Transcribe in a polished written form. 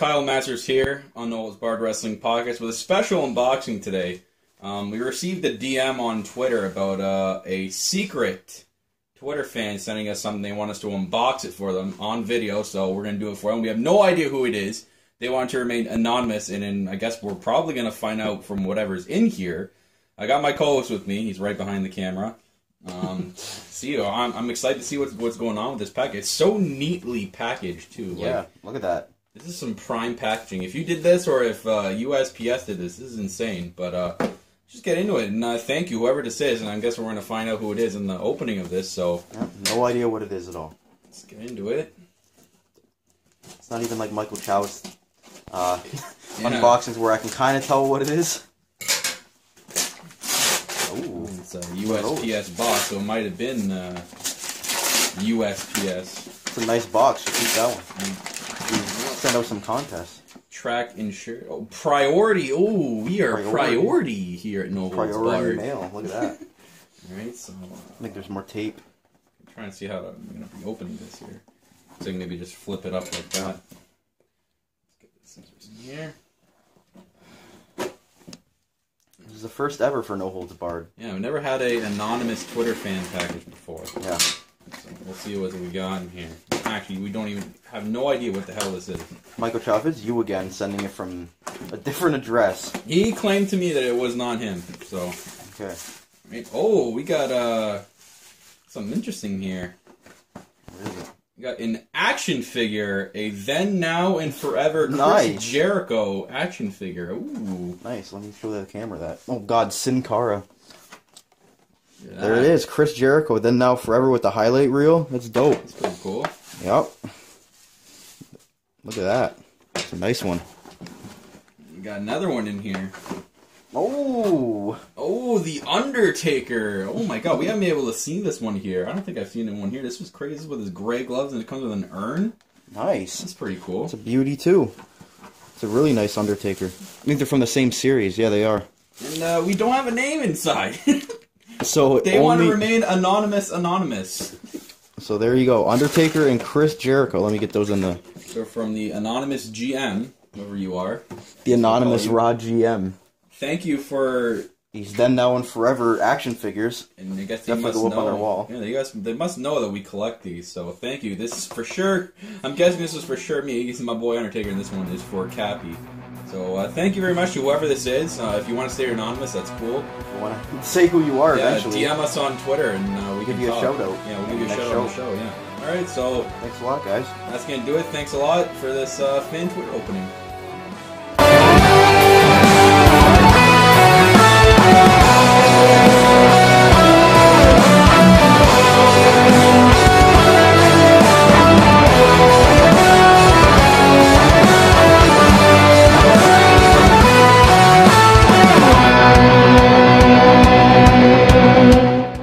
Kyle Masters here on No Holds Barred Wrestling Podcast with a special unboxing today. We received a DM on Twitter about a secret Twitter fan sending us something. They want us to unbox it for them on video, so we're going to do it for them. We have no idea who it is. They want to remain anonymous, and then I guess we're probably going to find out from whatever's in here. I got my co-host with me. He's right behind the camera. I'm excited to see what's going on with this package. It's so neatly packaged, too. Yeah, like, look at that. This is some prime packaging. If you did this, or if USPS did this is insane. But just get into it, and thank you, whoever this is. And I guess we're going to find out who it is in the opening of this. So yeah, no idea what it is at all. Let's get into it. It's not even like Michael Chow's unboxings where I can kind of tell what it is. Ooh. It's a USPS box, so it might have been USPS. It's a nice box. You keep that one. You send out some contests. Track insurance. Oh, priority. Oh, we are priority here at No Holds Barred. Priority mail. Look at that. All right, so I think there's more tape. I'm trying to see how I'm going to be opening this here. So maybe just flip it up like that. Let's get the scissors in here. This is the first ever for No Holds Barred. Yeah, we never had an anonymous Twitter fan package before. Yeah. So we'll see what we got in here. Actually, we don't even have no idea what the hell this is. Michael Chow, it's you again sending it from a different address. He claimed to me that it was not him, so. Okay. Right. Oh, we got something interesting here. What is it? We got an action figure, a then, now, and forever Chris Jericho action figure. Ooh. Nice. Let me show the camera that. Oh, God, Sin Cara. Yeah. There it is, Chris Jericho, then, now, forever with the highlight reel. That's dope. That's pretty cool. Yep. Look at that. It's a nice one. We got another one in here. Oh. Oh, The Undertaker. Oh my God, we haven't been able to see this one here. I don't think I've seen it one here. This was crazy with his gray gloves, and it comes with an urn. Nice. That's pretty cool. It's a beauty too. It's a really nice Undertaker. I think they're from the same series. Yeah, they are. And we don't have a name inside. So they want to remain anonymous. So there you go, Undertaker and Chris Jericho. Let me get those in the. So from the anonymous GM, whoever you are. The anonymous raw GM. Thank you for these then, now, and forever action figures. And I guess they must go up on their wall. Yeah, they must know that we collect these. So thank you. This is for sure. I'm guessing this was for sure me. This is my boy Undertaker, and this one is for Cappy. So thank you very much to whoever this is. If you want to stay anonymous, that's cool. You want to say who you are eventually. DM us on Twitter, and we can give you a shout out. Yeah, we'll give you a shout out on the show. Yeah. All right. So thanks a lot, guys. That's gonna do it. Thanks a lot for this fan Twitter opening.